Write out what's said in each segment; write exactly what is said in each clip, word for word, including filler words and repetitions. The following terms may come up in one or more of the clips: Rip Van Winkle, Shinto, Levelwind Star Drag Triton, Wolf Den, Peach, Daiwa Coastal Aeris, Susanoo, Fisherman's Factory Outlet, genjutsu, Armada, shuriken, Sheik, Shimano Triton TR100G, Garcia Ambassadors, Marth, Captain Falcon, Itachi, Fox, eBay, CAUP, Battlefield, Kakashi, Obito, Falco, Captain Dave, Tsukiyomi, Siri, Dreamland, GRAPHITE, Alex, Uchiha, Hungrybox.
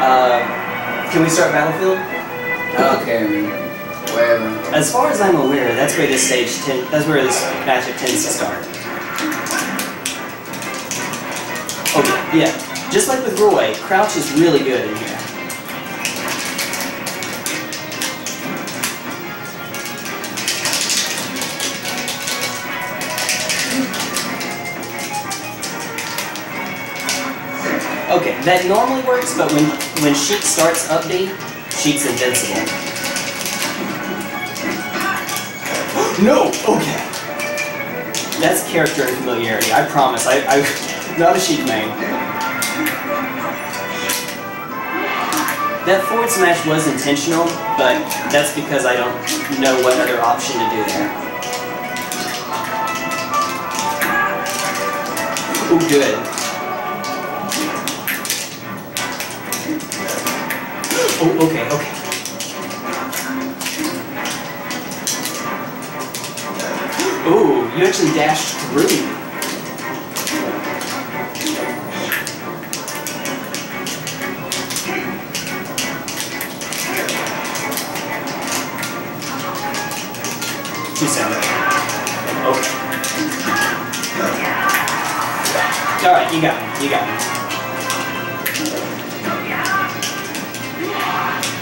Uh, can we start Battlefield? Okay, wherever. As far as I'm aware, that's where this stage ten, that's where this matchup tends to start. Okay, yeah. Just like with Roy, Crouch is really good in here. Okay, that normally works, but when when Sheik starts upbeat, Sheik's invincible. No! Okay. That's character and familiarity, I promise. I, I, not a Sheik main. That forward smash was intentional, but that's because I don't know what other option to do there. Ooh, good. Oh, okay, okay. Ooh, you actually dashed through. Two sound. Okay. Alright, you got it, you got it.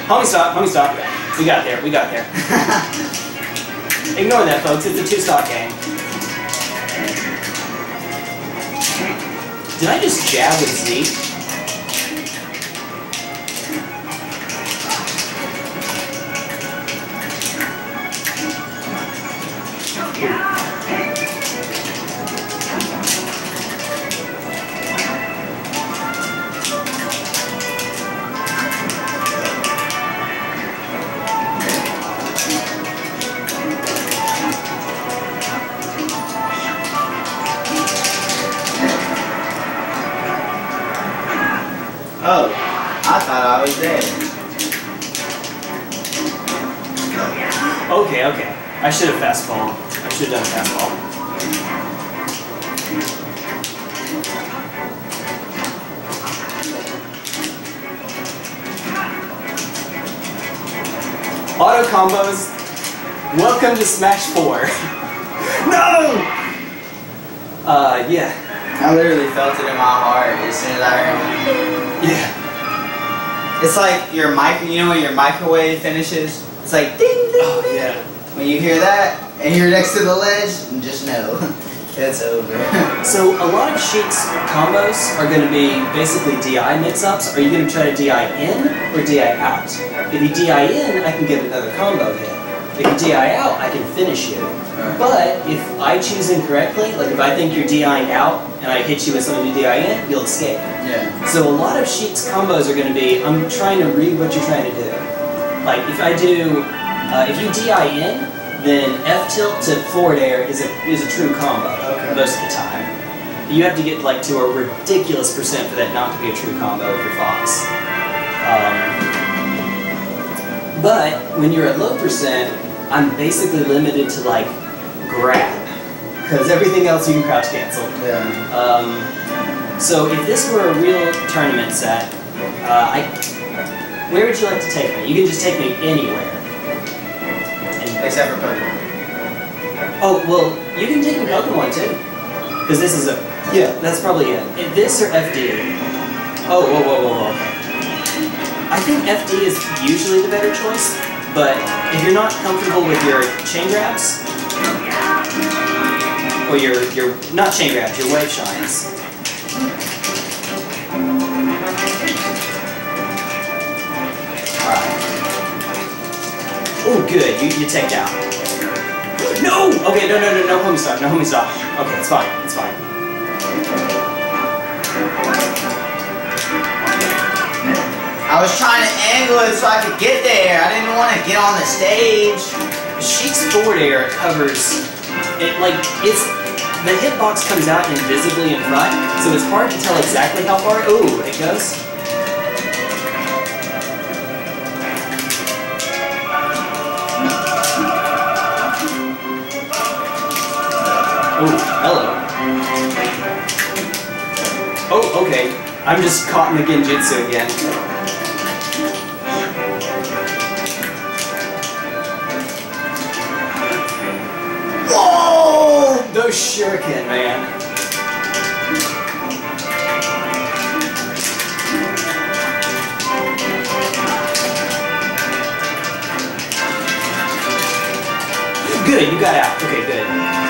Homie stop, homie stop. We got there, we got there. Ignore that, folks, it's a two-stock game. Did I just jab with Z? I should have fastball. I should have done a fastball. Auto combos. Welcome to Smash four. No! Uh, yeah. I literally felt it in my heart as soon as I heard it. Yeah. It's like your mic, you know when your microwave finishes? It's like ding, ding, ding. Oh, yeah. When you hear that, and you're next to the ledge, just know, it's over. So a lot of Sheik's combos are going to be basically D I mix-ups. Are you going to try to D I in or D I out? If you D I in, I can get another combo hit. If you D I out, I can finish you. Right. But if I choose incorrectly, like if I think you're D I-ing out, and I hit you with something to D I in, you'll escape. Yeah. So a lot of Sheik's combos are going to be, I'm trying to read what you're trying to do. Like if I do... Uh, if you D I in, then F tilt to forward air is a is a true combo okay. most of the time. You have to get like to a ridiculous percent for that not to be a true combo for Fox. Um, but when you're at low percent, I'm basically limited to like grab because everything else you can crouch cancel. Yeah. Um, so if this were a real tournament set, uh, I where would you like to take me? You can just take me anywhere. Except for Pokemon. Oh, well, you can take a Pokemon too. Because this is a... Yeah, that's probably it. This or F D? Oh, whoa, whoa, whoa, whoa, okay. I think F D is usually the better choice, but if you're not comfortable with your chain grabs, or your, your not chain grabs, your wave shines. Alright. Oh, good. You, you take down. No! Okay, no, no, no, no homie stop. No homie stop. Okay, it's fine. It's fine. I was trying to angle it so I could get there. I didn't want to get on the stage. Sheik's forward air covers... It, like, it's... The hitbox comes out invisibly in front, so it's hard to tell exactly how far... Oh, it goes. Oh, hello. Oh, okay. I'm just caught in the Genjutsu again. Whoa! Those shuriken, man. Good, you got out. Okay, good.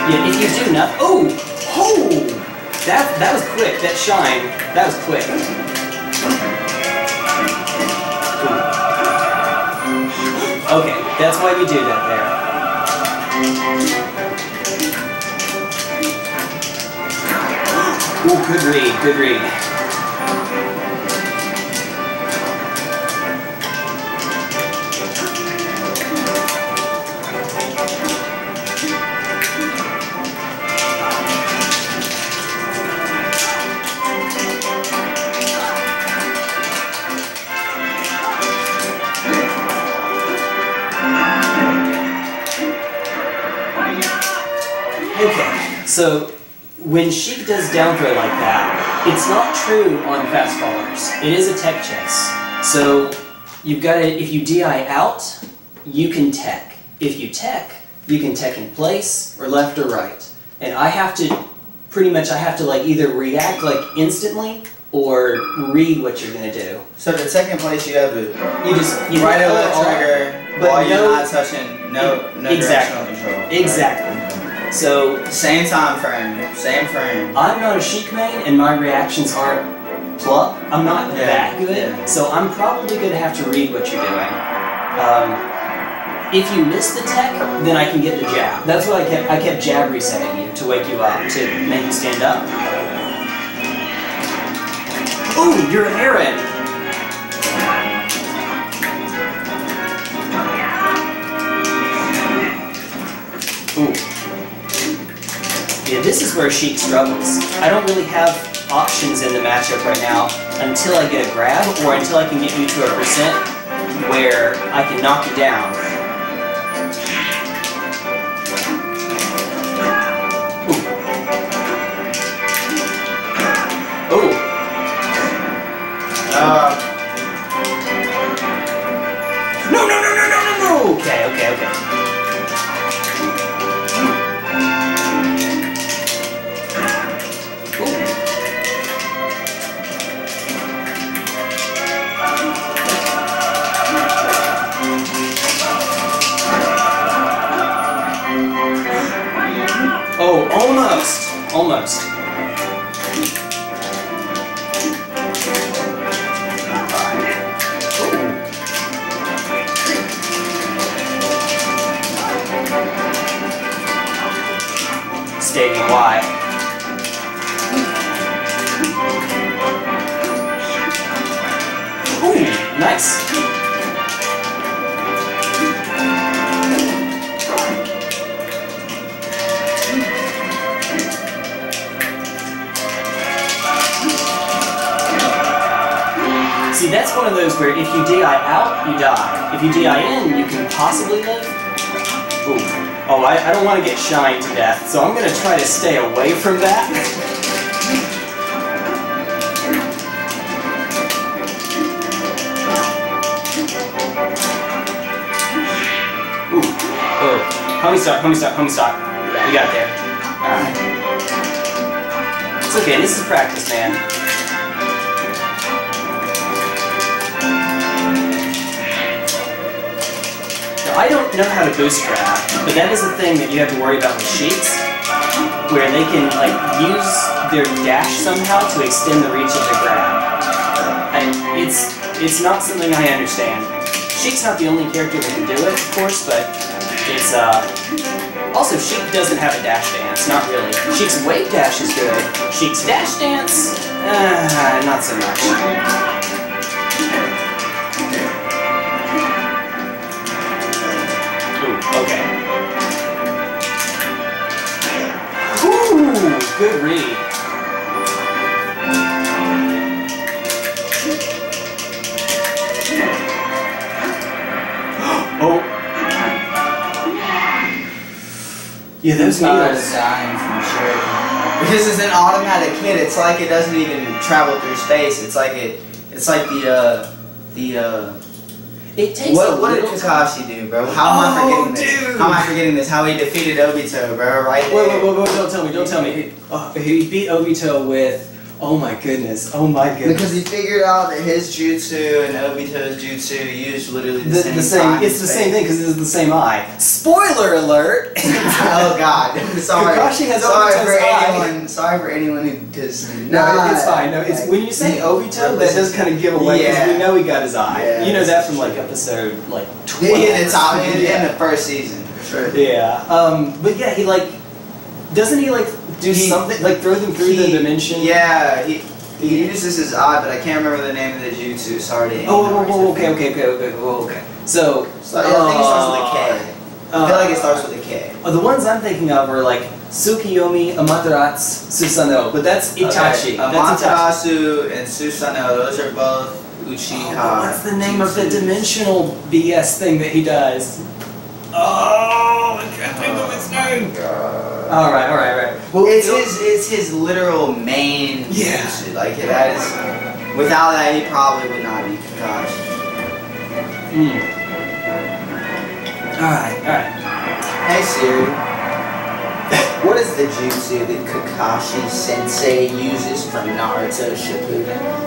Yeah, if you do not. Oh! Oh! That that was quick. That shine. That was quick. Okay, that's why we do that there. Oh, good read. Good read. So, when Sheik does down throw like that, it's not true on fast fallers. It is a tech chase. So, you've got to, if you D I out, you can tech. If you tech, you can tech in place, or left or right. And I have to, pretty much I have to like either react like instantly, or read what you're going to do. So the second place you have to you just you right over the trigger, but while no, you're not touching, no, no exactly, directional control. Exactly. Right? So, same time frame, same frame. I'm not a Sheik main, and my reactions aren't pluck. I'm not yeah, that good, yeah. So I'm probably going to have to read what you're doing. Um, if you miss the tech, then I can get the jab. That's what I kept, I kept jab resetting you to wake you up, to make you stand up. Ooh, you're an errant! Yeah, this is where Sheik struggles. I don't really have options in the matchup right now until I get a grab or until I can get you to a percent where I can knock you down. Ooh. Ooh. Uh. No, no, no, no, no, no, no! Okay, okay, okay. Oh, almost! Almost. Ooh. Staying wide. Ooh, nice! See, that's one of those where if you D I out, you die. If you D I in, you can possibly live. Ooh. Oh, I, I don't want to get shined to death, so I'm going to try to stay away from that. Ooh. Oh. Homie stock, homie stock, homie stock. You got it there. Alright. It's okay, this is practice, man. I don't know how to boost grab, but that is a thing that you have to worry about with Sheiks, where they can like use their dash somehow to extend the reach of the grab. And it's it's not something I understand. Sheik's not the only character that can do it, of course, but it's uh also Sheik doesn't have a dash dance, not really. Sheik's wave dash is good. Sheik's dash dance, uh, not so much. Okay. Ooh, good read. Oh. Yeah, those people are dying from sure. Because it's an automatic hit. It's like it doesn't even travel through space. It's like it. It's like the uh, the uh. It takes what, what did Kakashi do, bro? How am I forgetting this? How am I forgetting this? How he defeated Obito, bro, right there. Wait, wait, wait, wait, don't tell me, don't tell me. He, oh, he beat Obito with, oh my goodness, oh my goodness. Because he figured out that his jutsu and Obito's jutsu used literally the, the same, the same It's the same thing because it's the same eye. Spoiler alert! Oh god. Sorry. Kakashi has sorry Obito's for eye. Anyone, sorry for anyone who does not. No, it, it's fine. No, it's, when you say Obito, that does kind of give away because yeah. we know he got his eye. Yeah, you know that from like episode like twelve. Yeah, it's obvious yeah. in the first season. Sure. Yeah. Um, but yeah, he like, doesn't he like do he, something like throw them through he, the dimension? Yeah, he, he uses his eye, but I can't remember the name of the jutsu. Sorry. Oh, whoa, whoa, whoa, okay, okay, okay, okay, whoa, okay. So, so uh, I think it starts with a K. Uh, I feel like it starts with a K. Oh, the ones I'm thinking of are like Tsukiyomi, Amaterasu, Susanoo, but that's Itachi. Okay. That's Amaterasu Itachi. And Susanoo, those are both Uchiha. Oh, what's the name jutsus. Of the dimensional B S thing that he does? Oh, I can't think of its name. All right, all right, all right. Well, it's his, it's his literal main. Yeah. Jutsu. Like that is, without that he probably would not be Kakashi. Mm. Alright, alright. Hey Siri, what is the jutsu that Kakashi Sensei uses from Naruto Shippuden?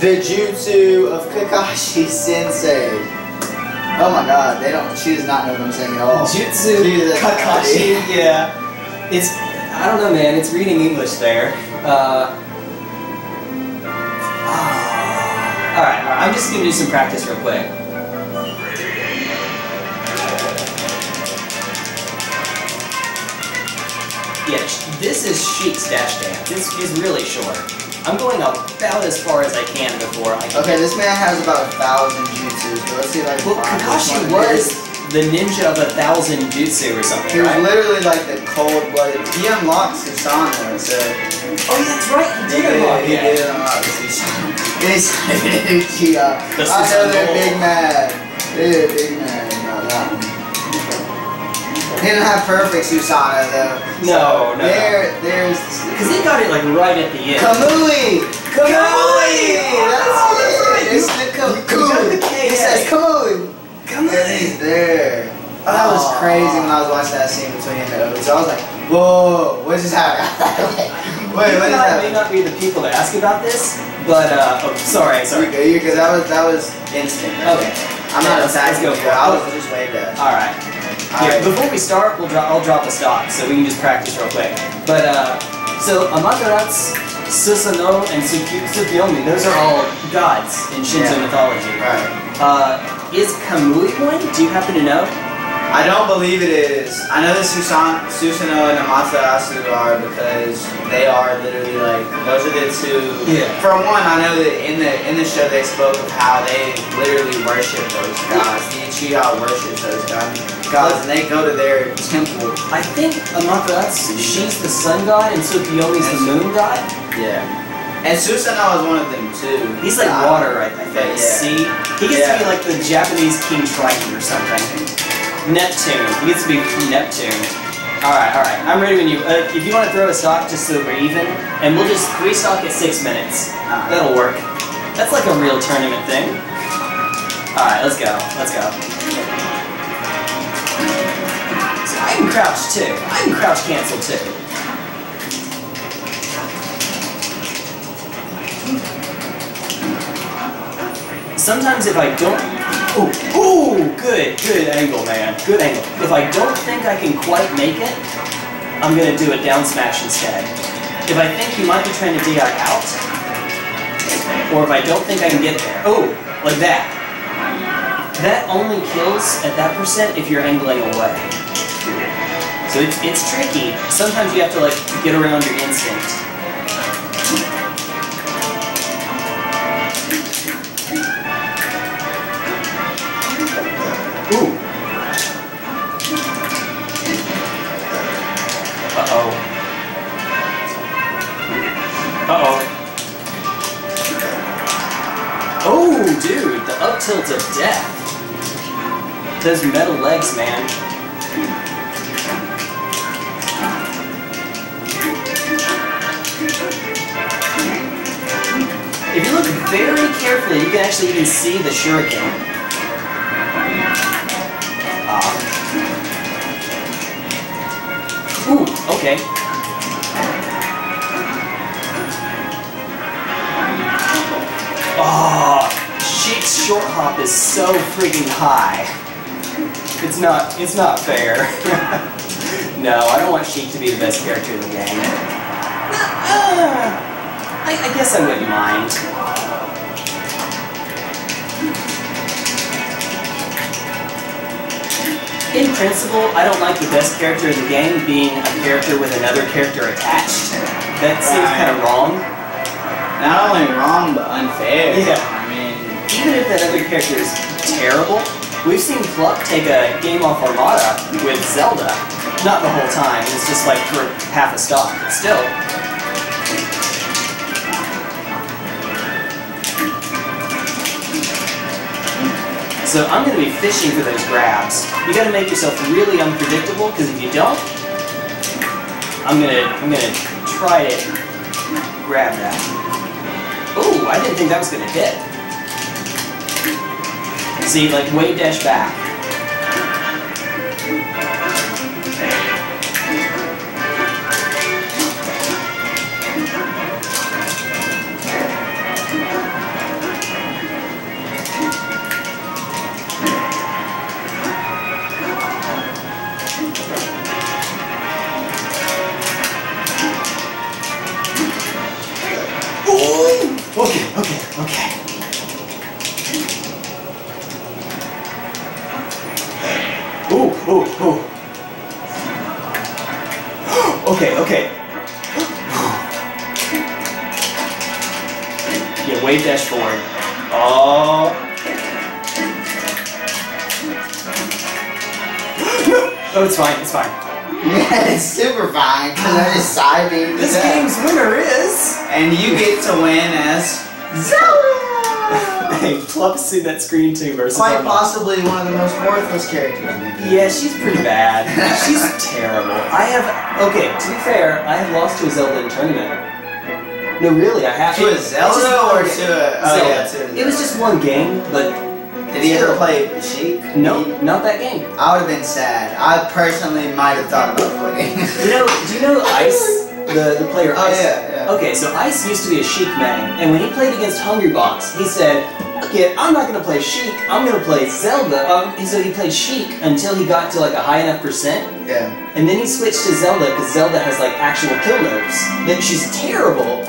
The jutsu of Kakashi Sensei. Oh my god, they don't, she does not know what I'm saying at all. Jutsu Jesus. Kakashi, yeah. It's, I don't know man, it's reading English there. Uh... Alright, all right. I'm just gonna do some practice real quick. Yeah, this is Sheik's dash dance. This is really short. I'm going about as far as I can before I can. Okay, this man has about a thousand jutsus, but let's see if I can well, find Kakashi was the ninja of a thousand jutsu or something. He was right? literally like the cold blooded. He unlocks Susanoo, so. Oh, that's right, he did yeah, unlock He yeah. did unlock Susanoo. This dude, yeah. I know they're big mad. They're big mad about that one. They didn't have perfect Susanoo though. No, so no. There, there's. Because he got it like right at the end. Kamui! Kamui! That's oh, it! It's the Kamui! He says Kamui! Kamui! And he's there. Oh, that was crazy when I was watching that scene between him and Obito. So I was like, whoa, what just happened? Wait, you what know, I may not be the people to ask about this, but uh, oh, sorry, sorry. You're good, you're good. That was that was instant. Right? Okay, I'm yeah, not attacking you. I was just way dead. All right. All yeah, right. Before we start, we'll drop. I'll drop the stock so we can just practice real quick. But uh, so Amaterasu, Susanoo, and Tsukiyomi, those are all gods in Shinto yeah. mythology. Right. Uh, is Kamui one? Do you happen to know? I don't believe it is. I know that Susan, Susanoo and Amaterasu are because they are literally like those are the two. Yeah. For one, I know that in the in the show they spoke of how they literally worship those gods. The Uchiha worships those gods, gods, and they go to their temple. I think Amaterasu, she's the sun god, and Tsukiyomi's the moon god. Yeah. And Susanoo is one of them too. He's like uh, water, right? I think. Yeah. See, he gets yeah. to be like the Japanese King Triton or something. Neptune. He gets to be Neptune. Alright, alright. I'm ready when you... Uh, if you want to throw a stock just so we're even, and we'll just three stock at six minutes. Uh, that'll work. That's like a real tournament thing. Alright, let's go. Let's go. So I can crouch too. I can crouch cancel too. Sometimes if I don't... Ooh, ooh, good, good angle, man. Good angle. If I don't think I can quite make it, I'm gonna do a down smash instead. If I think you might be trying to D I out, or if I don't think I can get there, oh, like that. That only kills at that percent if you're angling away. So it's it's tricky. Sometimes you have to like get around your instinct. Dude, the up tilt of death. Those metal legs, man. If look very carefully, you can actually even see the shuriken. Uh. Ooh, okay. Oh, Sheik's short hop is so freaking high. It's not, it's not fair. No, I don't want Sheik to be the best character in the game. Uh, I, I guess I wouldn't mind. In principle, I don't like the best character in the game being a character with another character attached. That seems right. Kind of wrong. Not only wrong, but unfair. Yeah. I mean, even if that other character is terrible, we've seen Pluck take a game off Armada with Zelda. Not the whole time, it's just like for half a stop, but still. So I'm going to be fishing for those grabs. You got to make yourself really unpredictable, because if you don't, I'm going to I'm going to try to grab that. Ooh, I didn't think that was going to hit. See, like wave dash back. This game's winner is... And you get to win as... Zelda! Hey, Pluck's seen that screen too versus... Quite possibly one of the most worthless characters in the game. Yeah, she's pretty bad. She's terrible. I have... Okay, to be fair, I have lost to a Zelda in a tournament. No, really, I have... To a Zelda just, or to a... Oh, Zelda. Yeah, to a Zelda. It was just one game, but... Did he ever play Sheik? No, nope, not that game. I would have been sad. I personally might have thought about quitting. You know, do you know Ice, the, the player Ice? Oh, yeah, yeah. Okay, so Ice used to be a Sheik man, and when he played against Hungrybox, he said, okay, I'm not going to play Sheik, I'm going to play Zelda. Um, and so he played Sheik until he got to like a high enough percent. Yeah. And then he switched to Zelda because Zelda has like actual kill moves. Then she's terrible,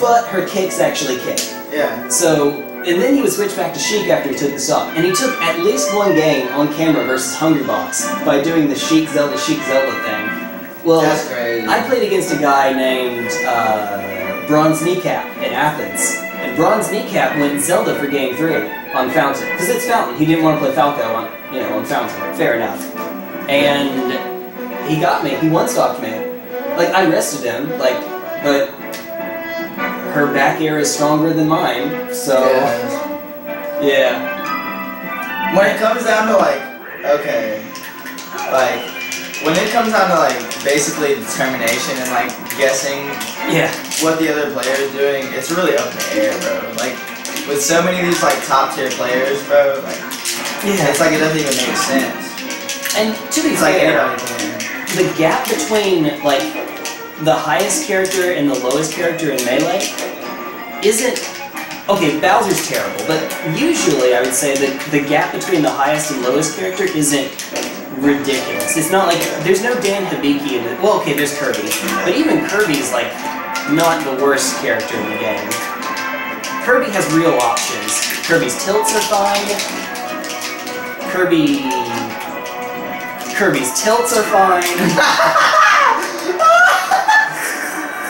but her kicks actually kick. Yeah. So... And then he would switch back to Sheik after he took this up. And he took at least one game on camera versus Hungrybox by doing the Sheik Zelda, Sheik Zelda thing. Well, that's crazy. I played against a guy named uh, Bronze Kneecap in Athens. And Bronze Kneecap went Zelda for game three on Fountain. Because it's Fountain. He didn't want to play Falco on, you know, on Fountain. Fair enough. And he got me. He one-stopped me. Like, I rested him. Like, but... Her back air is stronger than mine, so yeah. yeah. When it comes down to like, okay, like when it comes down to like basically determination and like guessing, yeah, what the other player is doing, it's really up in the air, bro. Like with so many of these like top tier players, bro, like yeah, it's like it doesn't even make sense. And to be fair, like, the gap between like. The highest character and the lowest character in Melee isn't... Okay, Bowser's terrible, but usually I would say that the gap between the highest and lowest character isn't ridiculous. It's not like... There's no Dan Hibiki in it. Well, okay, there's Kirby. But even Kirby's, like, not the worst character in the game. Kirby has real options. Kirby's tilts are fine. Kirby... Kirby's tilts are fine.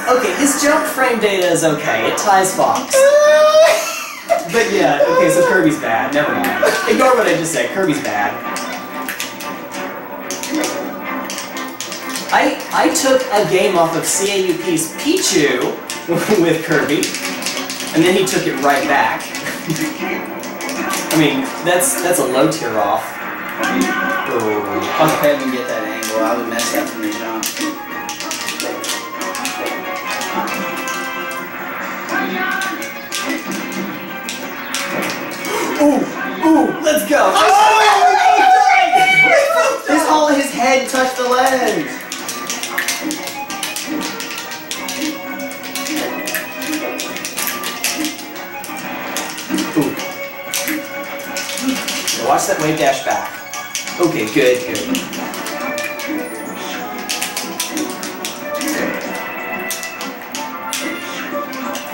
Okay, his jump frame data is okay. It ties Fox. But yeah, okay, so Kirby's bad. Never mind. Ignore what I just said. Kirby's bad. I I took a game off of C A U P's Pichu with Kirby, and then he took it right back. I mean, that's that's a low tier off. I'll go ahead and get that angle. I would mess up from the jump. Dreamland! Ooh. Watch that wave dash back. Okay, good, good.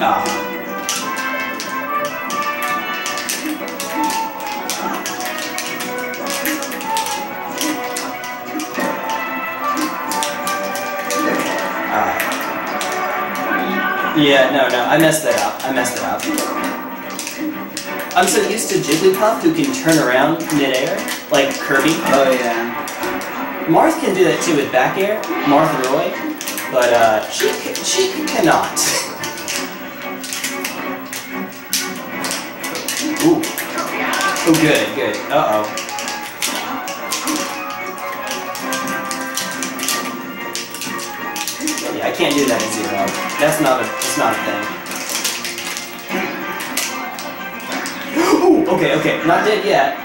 Ah. Yeah, no, no, I messed that up. I messed it up. I'm so used to Jigglypuff, who can turn around midair, like Kirby. Oh yeah. Marth can do that too with back air, Marth and Roy, but uh, Sheik, Sheik cannot. Ooh. Oh, good, good. Uh-oh. Yeah, I can't do that at zero. That's not a, that's not a thing. Ooh, okay, okay. Not dead yet.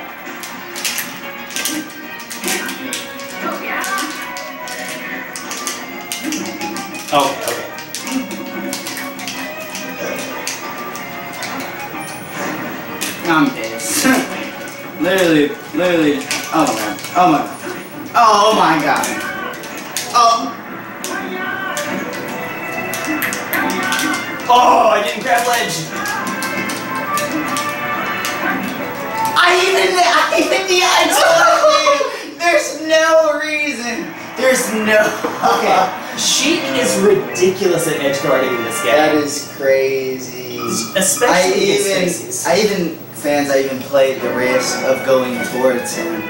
Oh, okay. I'm dead. literally, literally. Oh my god. Oh my god. Oh my god. Oh. Oh, I didn't grab ledge. I even, I even the I told you. There's no reason. There's no. Okay. Sheik is ridiculous at edge guarding in this game. That is crazy. Especially his I even. I even. Fans, I even played the risk of going towards him,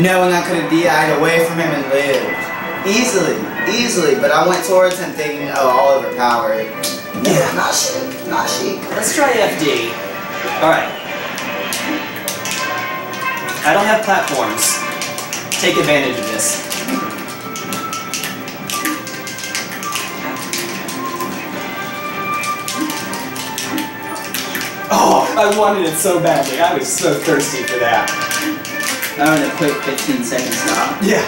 knowing I could have D I'd away from him and lived. Easily, easily, but I went towards him thinking, oh, I'll overpower it. Yeah, not Sheik, not Sheik. Let's try F D. Alright. I don't have platforms. Take advantage of this. Oh, I wanted it so badly. I was so thirsty for that. I want a quick fifteen second stop. Yeah.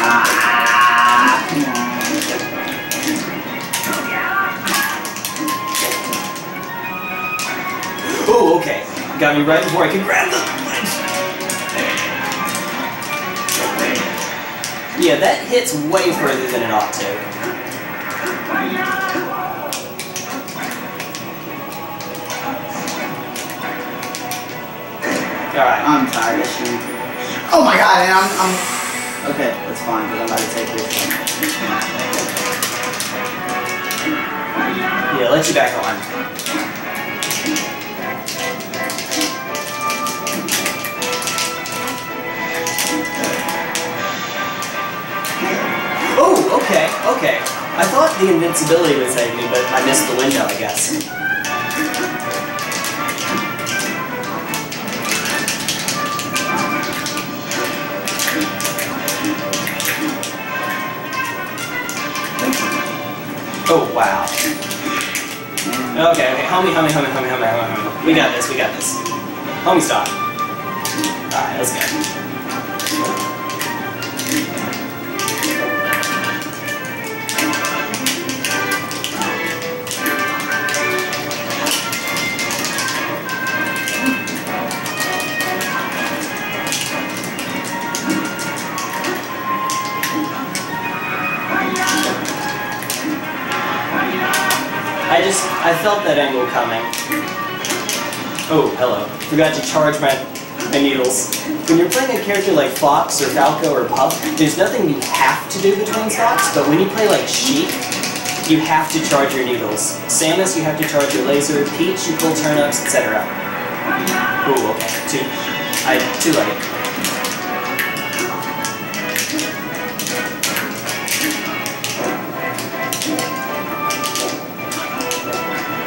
Ah, come on. Oh, okay. Got me right before I could grab the ledge. Yeah, that hits way further than it ought to. Alright. I'm tired of shooting. Oh my god, and I'm, I'm... Okay, that's fine, but I'm about to take this one. Yeah, let you back on. Oh, okay, okay. I thought the invincibility was hitting me, but I missed the window, I guess. Oh, wow. Okay, okay, homie, homie, homie, homie, homie, homie, homie. We got this, we got this. Homie stop. Alright, let's go. I just, I felt that angle coming. Oh, hello. Forgot to charge my, my needles. When you're playing a character like Fox or Falco or Puff, there's nothing you have to do between stocks, but when you play like Sheik, you have to charge your needles. Samus, you have to charge your laser. Peach, you pull turnips, et cetera. Ooh, okay. Two. I too like it.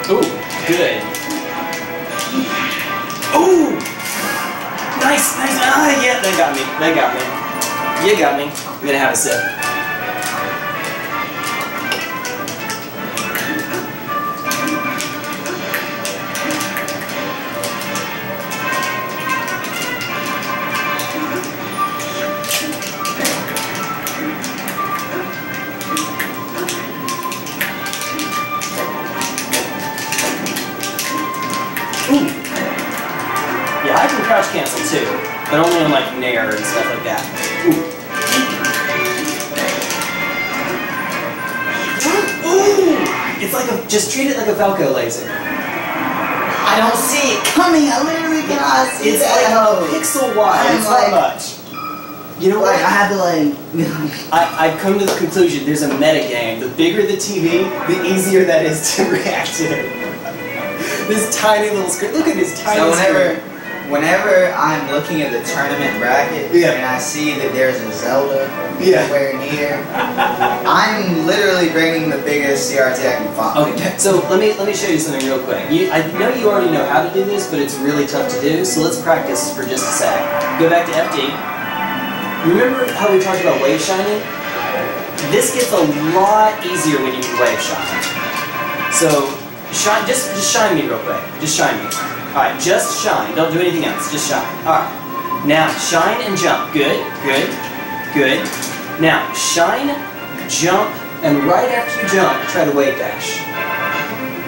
Ooh, good. Ooh! Nice, nice, ah, yeah, they got me, they got me. You got me. I'm gonna have a sip. cancel too, but only on like Nair and stuff like that. Ooh. Ooh! It's like a, just treat it like a Falco laser. I don't see it coming. I literally cannot see it. It's like a pixel wide. It's not much. You know what? Like, I have to like. I I've come to the conclusion. There's a metagame. The bigger the T V, the easier that is to react to. This tiny little screen. Look at this tiny. So whenever, screen. whenever I'm looking at the tournament bracket yeah. and I see that there's a Zelda yeah. anywhere near, I'm literally bringing the biggest C R T I can find. Okay. So let me let me show you something real quick. You, I know you already know how to do this, but it's really tough to do. So let's practice for just a sec. Go back to F D. Remember how we talked about wave shining? This gets a lot easier when you do wave shine. So, shine, just, just shine me real quick. Just shine me. Alright, just shine. Don't do anything else. Just shine. Alright. Now, shine and jump. Good, good, good. Now, shine, jump, and right after you jump, try to wave dash.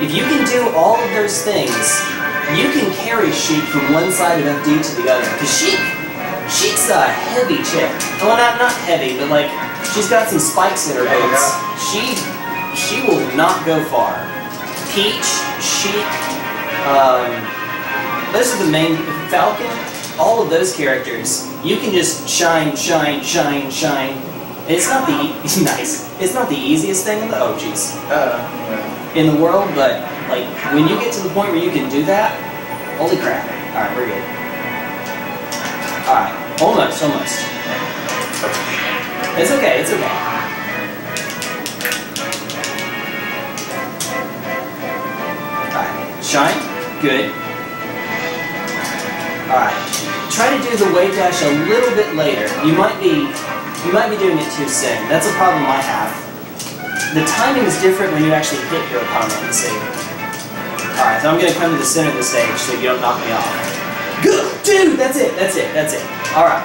If you can do all of those things, you can carry Sheik from one side of F D to the other. Because Sheik... Sheik's a heavy chick. Well, not, not heavy, but like, she's got some spikes in her boots. She, she will not go far. Peach, Sheik, um, those are the main, Falcon, all of those characters. You can just shine, shine, shine, shine. And it's not the, e nice, it's not the easiest thing in the, oh jeez, uh, in the world, but like, when you get to the point where you can do that, holy crap. Alright, we're good. Alright, almost, almost. It's okay, it's okay. Alright, shine, good. Alright, try to do the wave dash a little bit later. You might be, you might be doing it too soon. That's a problem I have. The timing is different when you actually hit your opponent, you see. Alright, so I'm going to come to the center of the stage so you don't knock me off. Good! Dude! That's it! That's it! That's it! Alright.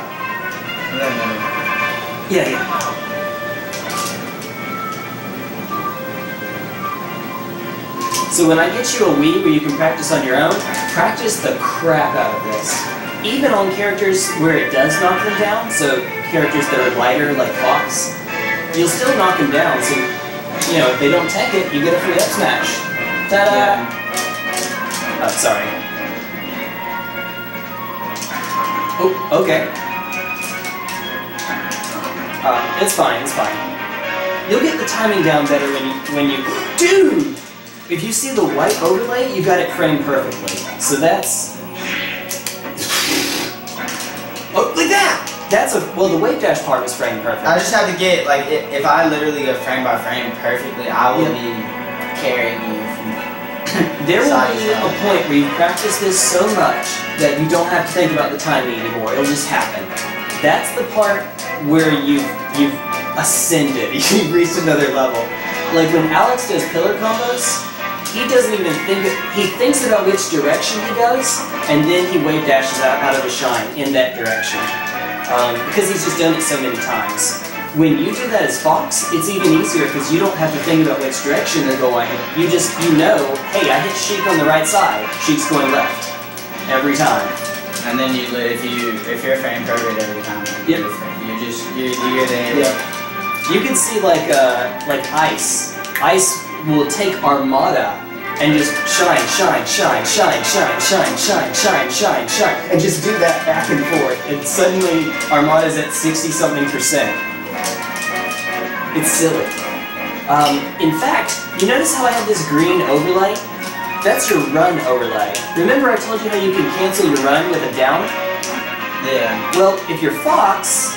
Yeah, yeah. So when I get you a Wii where you can practice on your own, practice the crap out of this. Even on characters where it does knock them down, so characters that are lighter like Fox, you'll still knock them down, so, you know, if they don't tech it, you get a free up smash. Ta-da! Oh, sorry. Oh, okay. Uh, it's fine, it's fine. You'll get the timing down better when you, when you... Dude! If you see the white overlay, you got it framed perfectly. So that's... Oh, like that! That's a... Well, the wave dash part was framed perfect. I just have to get, like, if I literally go frame by frame perfectly, I will yeah. be carrying you from... There will be a point where you practice this so much that you don't have to think about the timing anymore. It'll just happen. That's the part where you've, you've ascended. You've reached another level. Like when Alex does pillar combos, he doesn't even think... Of, he thinks about which direction he goes, and then he wave dashes out, out of his shine in that direction. Um, because he's just done it so many times. When you do that as Fox, it's even easier because you don't have to think about which direction they're going. You just, you know, hey, I hit Sheik on the right side. Sheik's going left. Every time. And then you, if you, if you're frame perfect every time, yep. you just you you're there. Yep. You can see like uh like Ice. Ice will take Armada and just shine, shine, shine, shine, shine, shine, shine, shine, shine, shine, and just do that back and forth. And suddenly Armada's at sixty something percent. It's silly. Um, in fact, you notice how I have this green overlay? That's your run overlay. Remember I told you how you can cancel your run with a down? Yeah. Well, if you're Fox,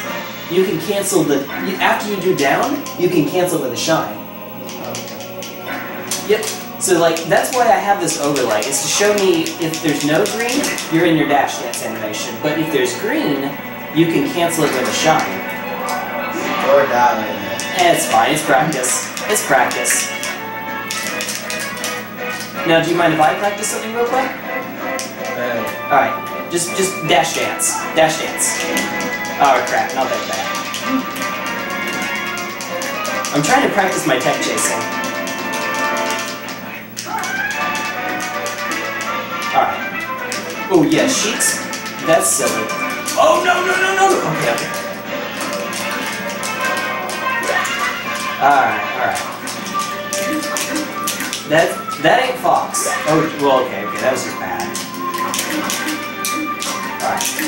you can cancel the... You, after you do down, you can cancel with a shine. Oh. Yep. So, like, that's why I have this overlay, is to show me if there's no green, you're in your dash dance animation. But if there's green, you can cancel it with a shine. Or dialing it. It's fine. It's practice. It's practice. Now, do you mind if I practice something real quick? Uh, Alright, just just dash dance. Dash dance. Oh crap, not that bad. I'm trying to practice my tech chasing. Alright. Oh yeah, Sheik's That's silly. Oh, no, no, no, no, no. Okay, okay. Alright, alright. That, that ain't Fox. Oh, well, okay, okay, that was just bad. Alright.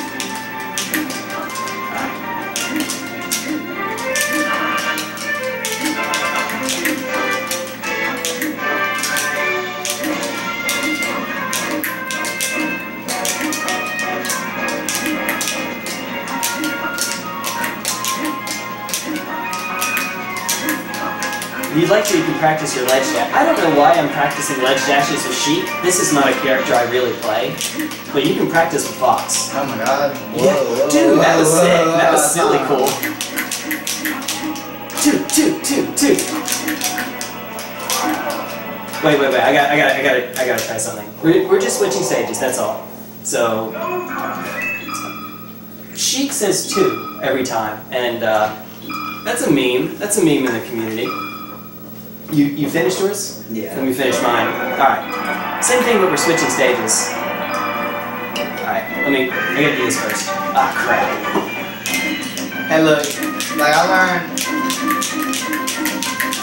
You'd like to, you can practice your ledge dash. I don't know why I'm practicing ledge dashes with Sheik. This is not a character I really play. But you can practice with Fox. Oh my god. Whoa, yeah. whoa Dude, whoa, that was whoa, sick. Whoa, that was silly whoa. cool. Two, two, two, two. Wait, wait, wait. I got, I got, I got, I got to try something. We're, we're just switching stages. That's all. So Sheik says two every time, and uh, that's a meme. That's a meme in the community. You, you finished yours? Yeah. Let me finish mine. Alright. Same thing, but we're switching stages. Alright, let me... I gotta do this first. Ah, crap. Hey, look. Like, I learned...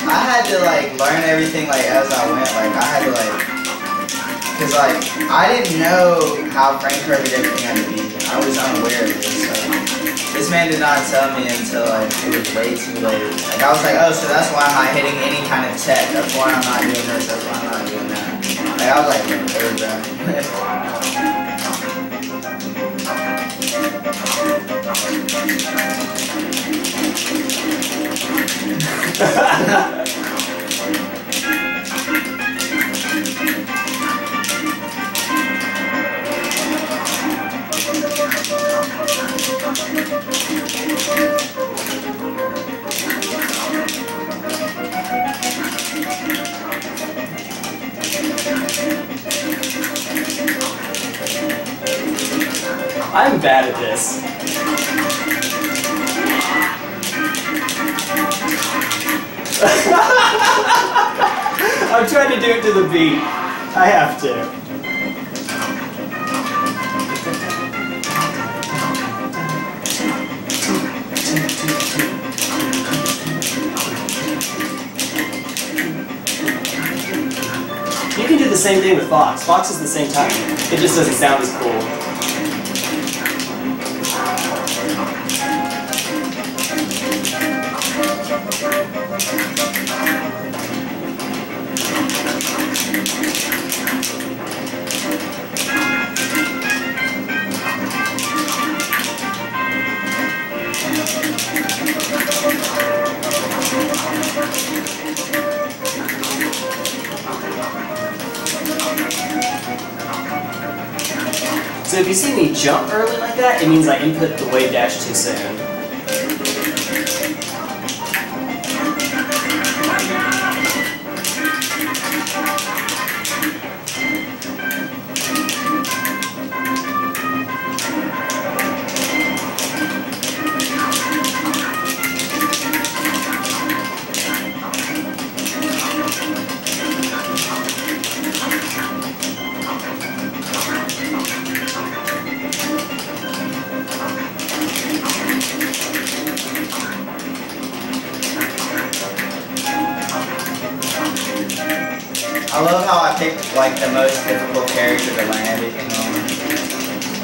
I had to, like, learn everything, like, as I went. Like, I had to, like... Because, like, I didn't know how Frank curved everything had to be. I was unaware of this, so... This man did not tell me until like it was way too late. Like I was like, oh, so that's why I'm not hitting any kind of tech. That's why I'm not doing this. That's why I'm not doing that. Like I was like, there's that. I'm bad at this. I'm trying to do it to the beat. I have to. You can do the same thing with Fox. Fox is the same type. It just doesn't sound as cool. So if you see me jump early like that, it means I input the wave dash too soon. Like the most difficult character to learn everything on.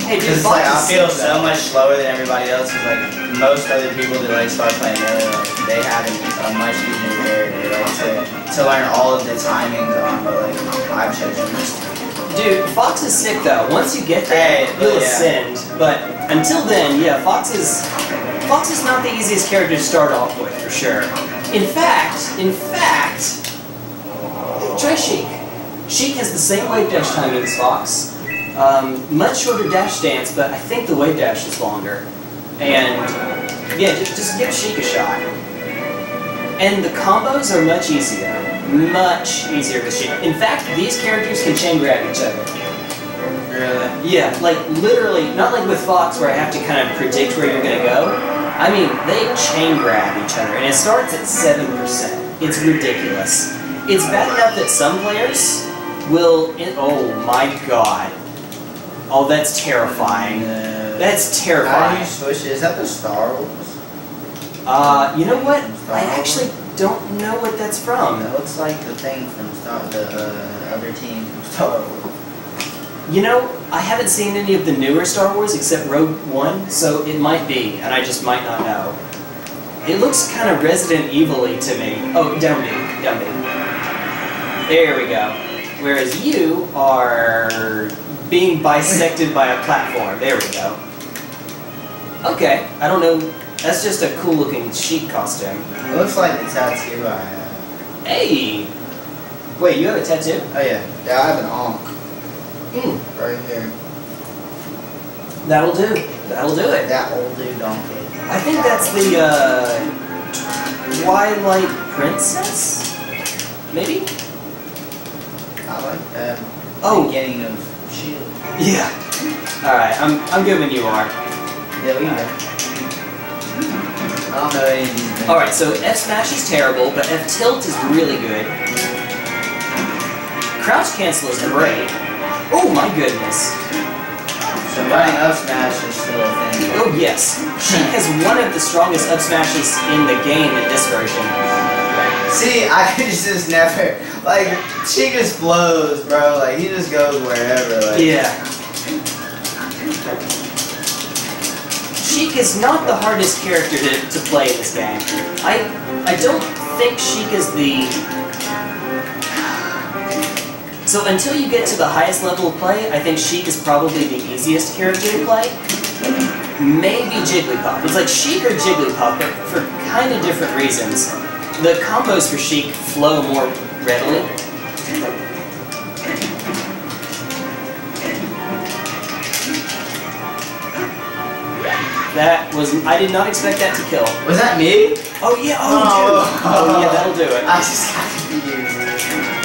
Hey, dude, like, I feel so much slower than everybody else. Like most other people that like start playing Melee, like, they have a much easier character like, to, to learn all of the timings on. But like I've chosen this. Dude, Fox is sick though. Once you get there, hey, you'll yeah. ascend. But until then, yeah, Fox is Fox is not the easiest character to start off with for sure. In fact, in fact, try Sheik. Sheik has the same wave dash timing as Fox. Um, much shorter dash dance, but I think the wave dash is longer. And yeah, just, just give Sheik a shot. And the combos are much easier. Much easier with Sheik. In fact, these characters can chain grab each other. Really? Yeah, like literally, not like with Fox where I have to kind of predict where you're going to go. I mean, they chain grab each other, and it starts at seven percent. It's ridiculous. It's bad enough that some players will... In oh my god. Oh, that's terrifying. That's terrifying. Is that the Star Wars? Uh, you know what? I actually don't know what that's from. It looks like the thing from Star Wars, the uh, other team from Star Wars. You know, I haven't seen any of the newer Star Wars except Rogue One, so it might be, and I just might not know. It looks kind of Resident Evil-y to me. Oh, down me, down me. There we go. Whereas you are being bisected by a platform. There we go. Okay, I don't know. That's just a cool-looking Sheik costume. It looks like the tattoo I have. Hey! Wait, you have a tattoo? Oh yeah. Yeah, I have an onk. Mm. Right here. That'll do. That'll do it. That'll do, donkey. I think that's the uh, Twilight Princess? Maybe? I like that. Oh. Beginning of S H I E L D. Yeah. Alright, I'm, I'm good when you are. Yeah, we know. I don't know any of these things. Alright, so F Smash is terrible, but F Tilt is really good. Crouch Cancel is great. Oh my goodness. So running up smash is still a thing. Oh yes. She has one of the strongest up smashes in the game in this version. See, I just never like she just blows, bro, like he just goes wherever, like. Yeah. Sheik is not the hardest character to, to play in this game. I I don't think Sheik is the So until you get to the highest level of play, I think Sheik is probably the easiest character to play. Maybe Jigglypuff. It's like Sheik or Jigglypuff, but for kind of different reasons. The combos for Sheik flow more readily. That was... I did not expect that to kill. Was that me? Oh yeah, oh, oh. oh yeah, that'll do it. I just got confused.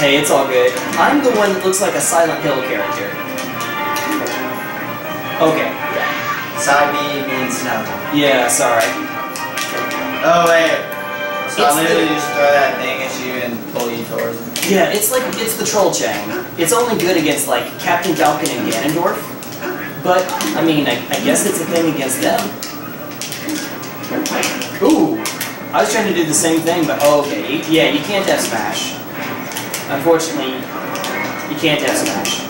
Hey, it's all good. I'm the one that looks like a Silent Hill character. Okay. Side B means no. Yeah, sorry. Oh wait. So I literally the... just throw that thing at you and pull you towards it. Yeah, it's like it's the troll chain. It's only good against like Captain Falcon and Ganondorf. But I mean, I, I guess it's a thing against them. Ooh, I was trying to do the same thing, but oh, okay. Yeah, you can't F Smash. Unfortunately, you can't F Smash.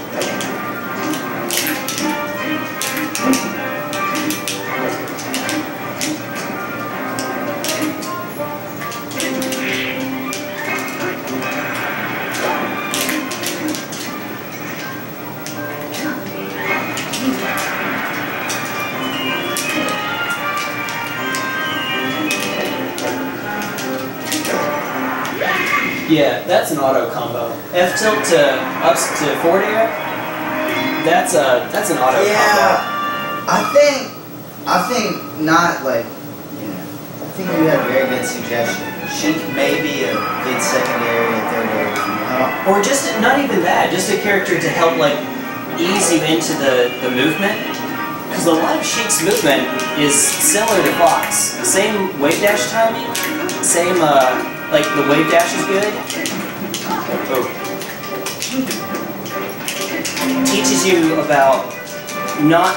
Yeah, that's an auto combo. F tilt to up to forward air. That's a that's an auto yeah, combo. Yeah, I think I think not like you know. I think you had a very good suggestion. Sheik may be a good secondary and third area. You know? Or just not even that. Just a character to help like ease you into the the movement. Because a lot of Sheik's movement is similar to Fox. Same wave dash timing. Same uh. Like, the wave dash is good. Oh. Teaches you about not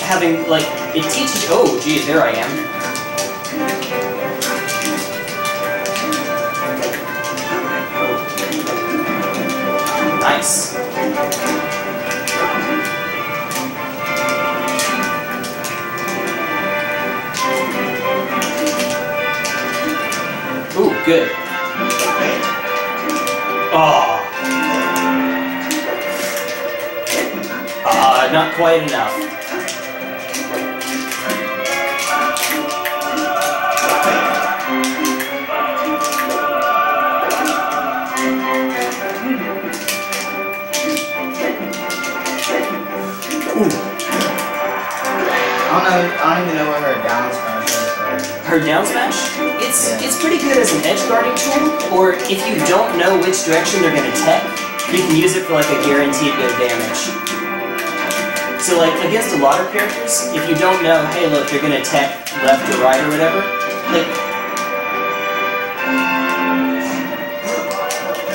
having, like, it teaches you, oh, geez, there I am. Nice. Ooh, good. Ah, oh. uh, not quite enough. Ooh. I don't know. I don't even know what her down smash is. Her down smash? It's, yeah. It's pretty good as an edge guarding tool, or if you don't know which direction they're going to tech, you can use it for like a guaranteed good damage. So like against a lot of characters, if you don't know, hey look, they're going to tech left or right or whatever, like...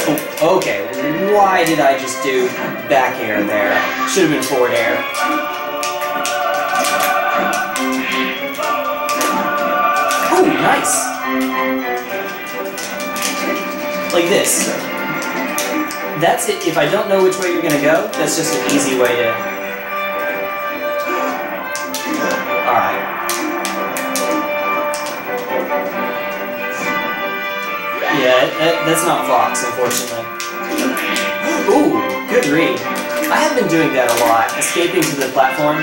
Oh, okay, why did I just do back air there? Should have been forward air. Nice! Like this. That's it. If I don't know which way you're gonna go, that's just an easy way to... Alright. Yeah, that, that's not Fox, unfortunately. Ooh, good read. I have been doing that a lot, escaping to the platform.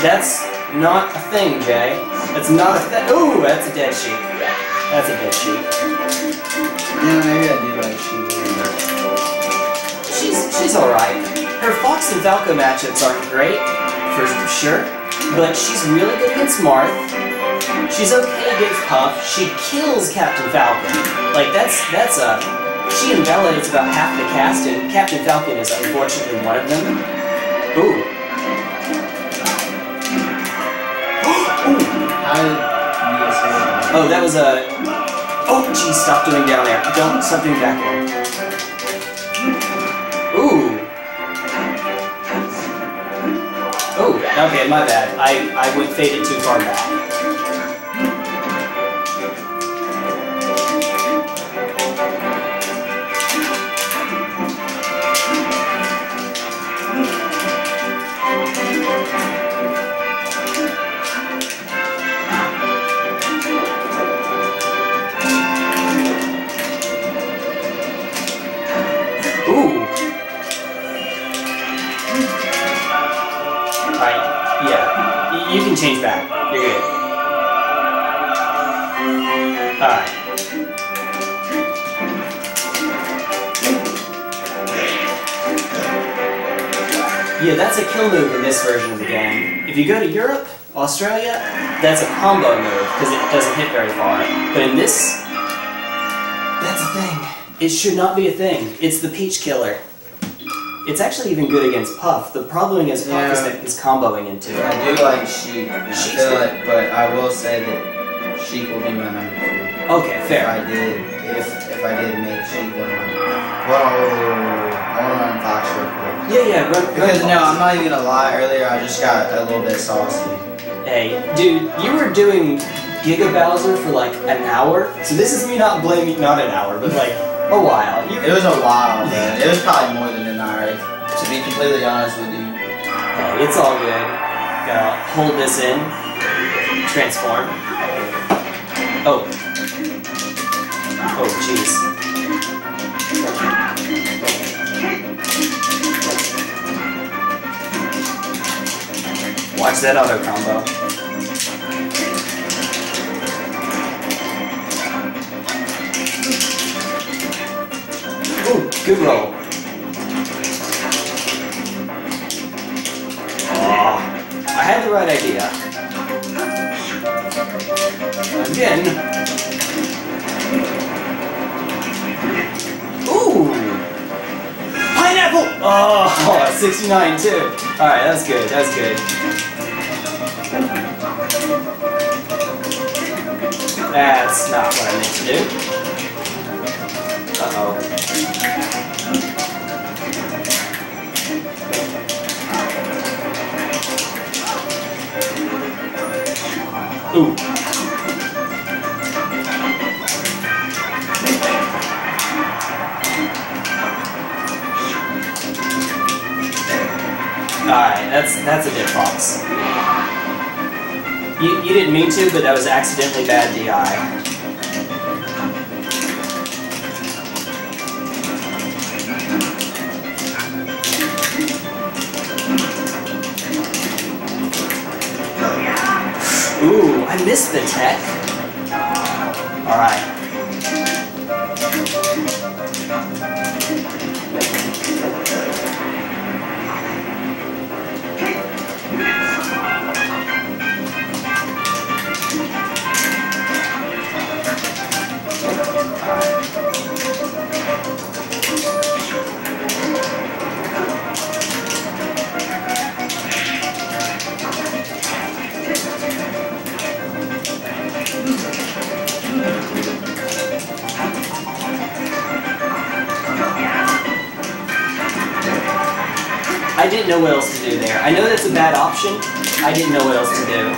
That's not a thing, Jay. That's not a thing. Ooh, that's a dead sheep. That's a dead sheep. Yeah, maybe I do like sheep. She's, she's alright. Her Fox and Falco matchups aren't great, for sure. But she's really good against Marth. She's okay against Puff. She kills Captain Falcon. Like, that's, that's a... She and Bella is about half the cast, and Captain Falcon is unfortunately one of them. Ooh. Oh, that was a... Oh, geez, stop doing down there. Don't, stop doing back there. Ooh. Oh, okay, my bad. I, I went faded too far back. You can change back. You're good. Alright. Yeah, that's a kill move in this version of the game. If you go to Europe, Australia, that's a combo move, because it doesn't hit very far. But in this, that's a thing. It should not be a thing. It's the Peach killer. It's actually even good against Puff. The problem is Puff is, that is comboing into it. I do like Sheik. I feel it, but I will say that Sheik will be my number three. Okay, fair. If I did, if if I did make Sheik one of my... Well, I want to run Fox real quick. Yeah, yeah, run Because, no, I'm not even gonna lie. Earlier, I just got a little bit saucy. Hey, dude, you were doing Giga Bowser for like an hour. So this is me not blaming, not an hour, but like a while. You, it was a while, man. It was probably more than an hour. To be completely honest with you. Okay, it's all good. Gotta hold this in. Transform. Oh. Oh, jeez. Watch that auto combo. Ooh, good roll. I had the right idea. Again. Ooh! Pineapple! Oh, sixty-nine too. Alright, that's good, that's good. That's not what I meant to do. Uh-oh. Ooh. Alright, that's that's a bit false. You, you didn't mean to, but that was accidentally bad D I. Ooh, I missed the tech. Alright. didn't know what else to do there. I know that's a bad option. I didn't know what else to do.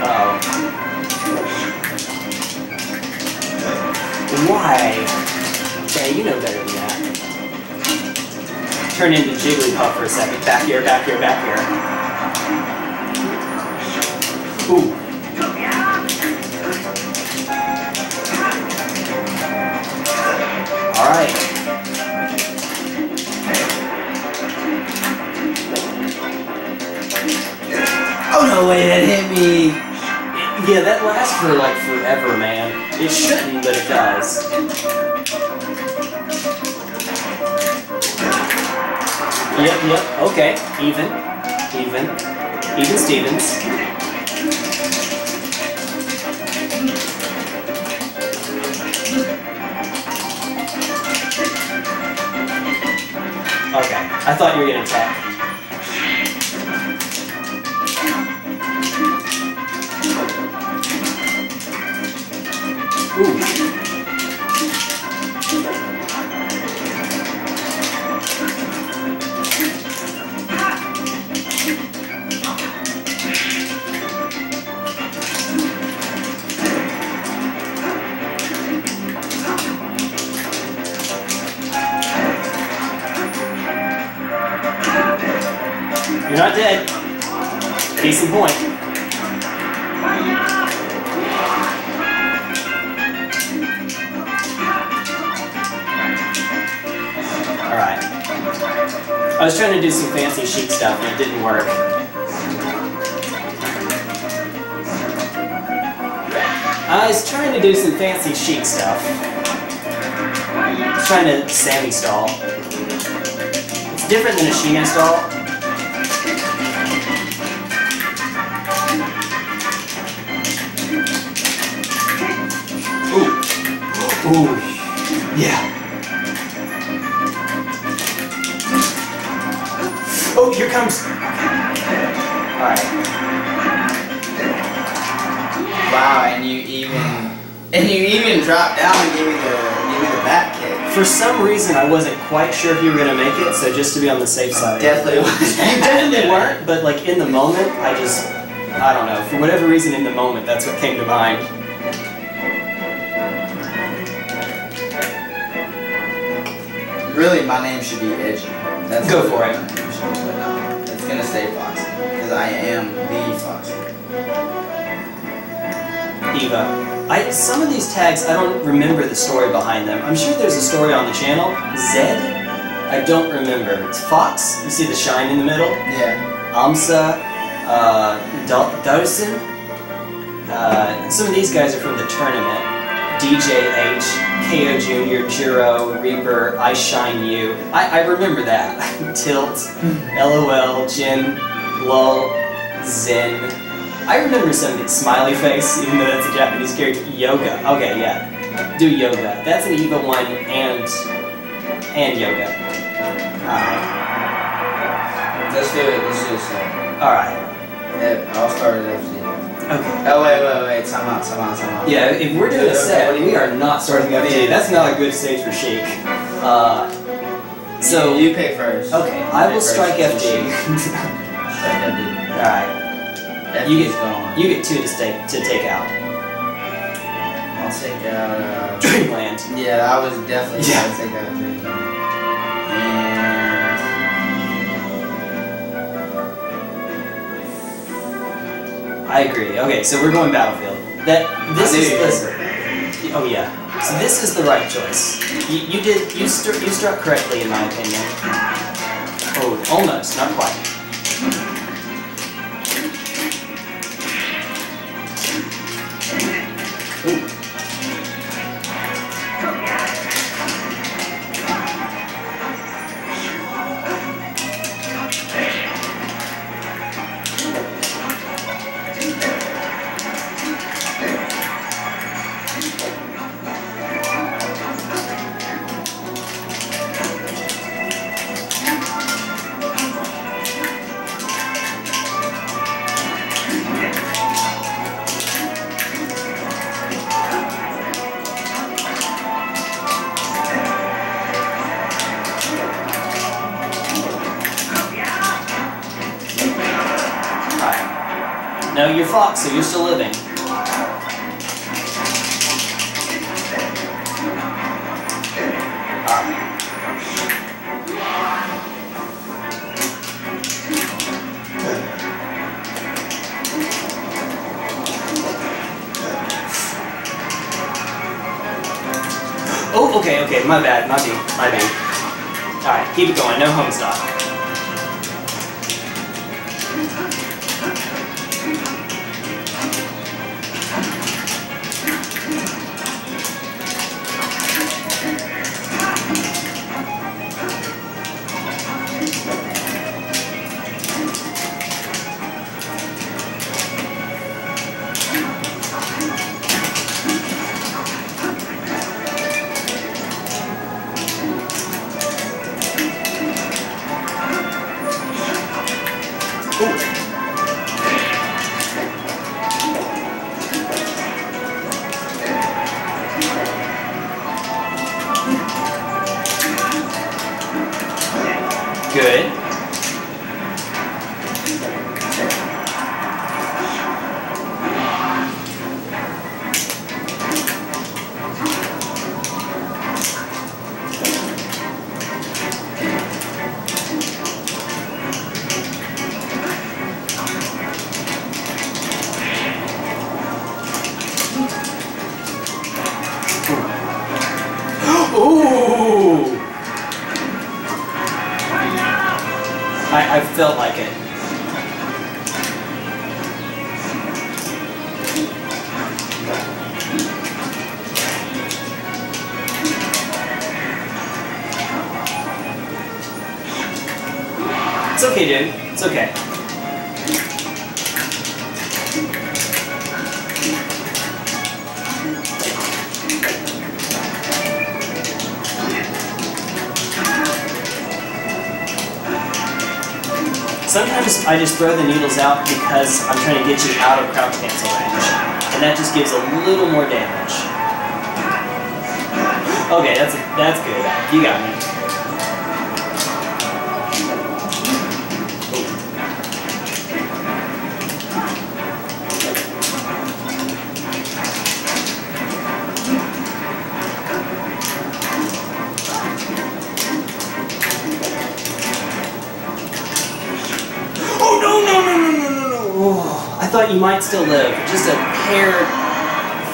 Uh-oh. Why? Okay, you know better than that. Turn into Jigglypuff for a second. Back here, back here, back here. Ooh. Alright. Oh no way, that hit me! Yeah, that lasts for like forever, man. It shouldn't, but it does. Yep, yep, okay. Even. Even. Even Stevens. Okay, I thought you were gonna attack. Ooh. You're not dead. Case in point. Alright. I was trying to do some fancy Sheik stuff and it didn't work. I was trying to do some fancy Sheik stuff. I was trying to Sammy stall. It's different than a Sheik stall. Ooh, yeah. Oh, here comes. Alright. Wow, and you even and you even dropped down and gave me the gave me the back kick. For some reason, I wasn't quite sure if you were gonna make it, so just to be on the safe side. Definitely was. You definitely weren't, but like in the moment, I just I don't know. For whatever reason, in the moment, that's what came to mind. Really, my name should be Edgy. That's Go for it. Be. It's gonna stay Fox, because I am the Fox. Eva. I, some of these tags, I don't remember the story behind them. I'm sure there's a story on the channel. Zed? I don't remember. It's Fox. You see the shine in the middle? Yeah. Amsa, uh, Darsen. Uh, some of these guys are from the tournament. D J H, K O Junior, Jiro, Reaper, I Shine You. I, I remember that. Tilt, LOL, Jin, Lol, Zen. I remember something. Smiley Face, even though that's a Japanese character. Yoga. Okay, yeah. Do yoga. That's an Eva one and and yoga. Alright. Let's do it. Let's do this. Alright. Yeah, I'll start it after. Okay. Oh wait, wait, wait, time out, time out, time out. Yeah, if we're doing a set, we are not starting up today. That's not a good stage for Sheik. Uh, so you, you pick first. Okay, I will strike F D. Strike F D. Alright. You get going. You get two to take to take out. I'll take out uh, Dreamland. Yeah, I was definitely yeah. gonna take out Dreamland. And I agree. Okay, so we're going Battlefield. That this is the, oh yeah. So this is the right choice. You, you did you stu you struck correctly in my opinion. Oh, almost, not quite. No, you're Fox, so you're still living. Oh, okay, okay, my bad, my bad, my bad. Alright, keep it going, no home stop. Sometimes I just throw the needles out because I'm trying to get you out of crouch cancel range. And that just gives a little more damage. Okay, that's that's good. You got me. I thought you might still live, just a hair,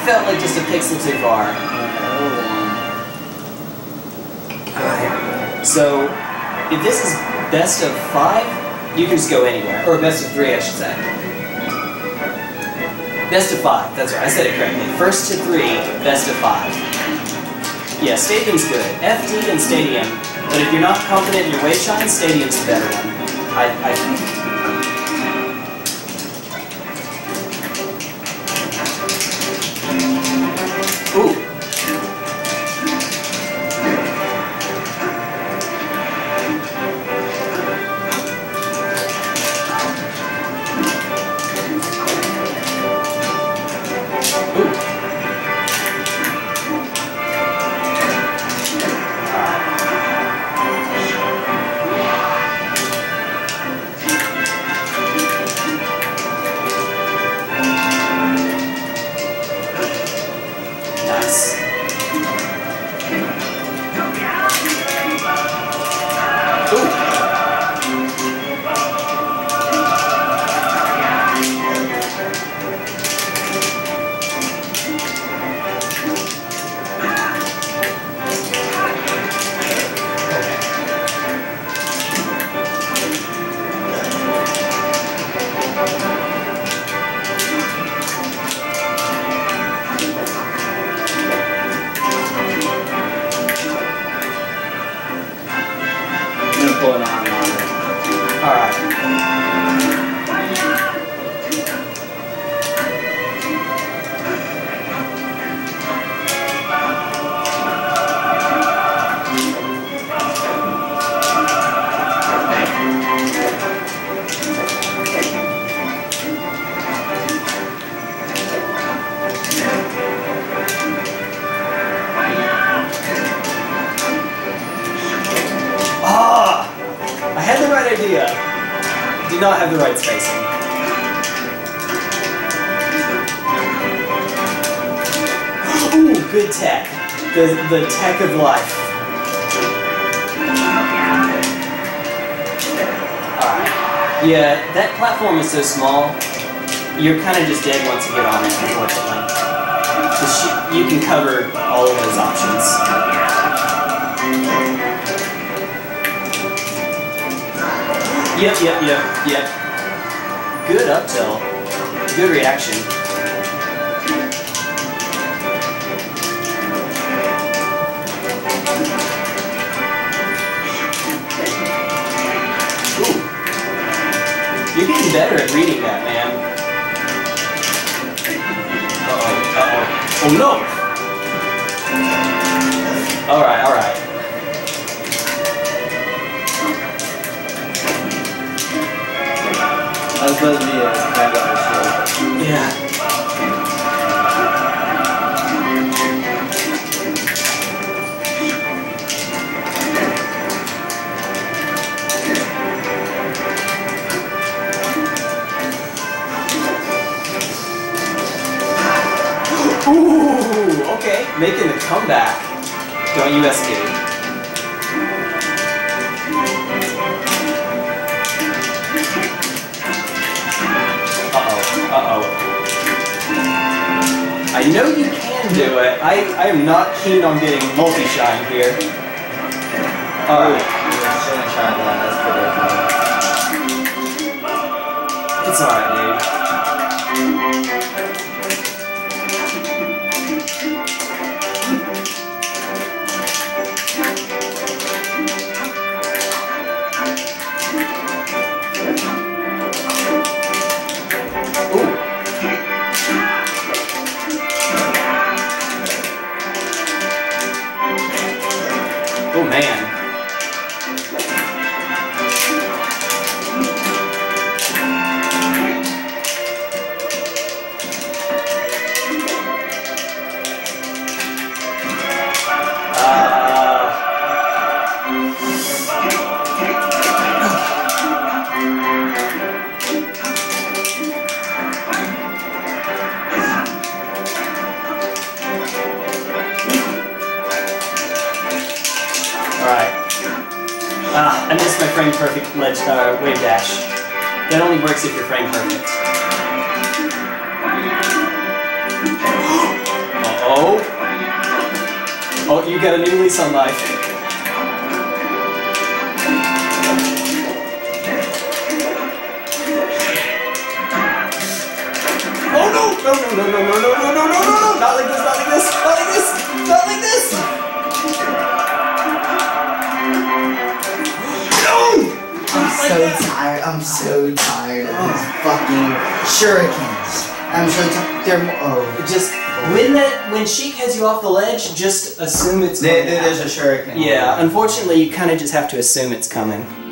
felt like just a pixel too far. Okay. So, if this is best of five, you can just go anywhere, or best of three I should say. Best of five, that's right, I said it correctly. First to three, best of five. Yeah, Stadium's good. F D and Stadium, but if you're not confident in your wave shine, Stadium's the better one. I, I think. Did not have the right spacing. good tech. The, the tech of life. Alright. Yeah, that platform is so small, you're kind of just dead once you get on it, unfortunately. So you can cover all of those options. Yep, yep, yep, yep. Good up tilt. Good reaction. Ooh. You're getting better at reading that, man. Uh-oh, uh-oh. Oh no! Alright, alright. I was supposed to be a bad guy, so. Yeah. Ooh, okay. Making the comeback. Don't you escape. I know you can do it. I, I am not keen on getting multi-shine here. Alright. It's alright, assume it's coming. There, there's a shuriken. Yeah, unfortunately you kind of just have to assume it's coming.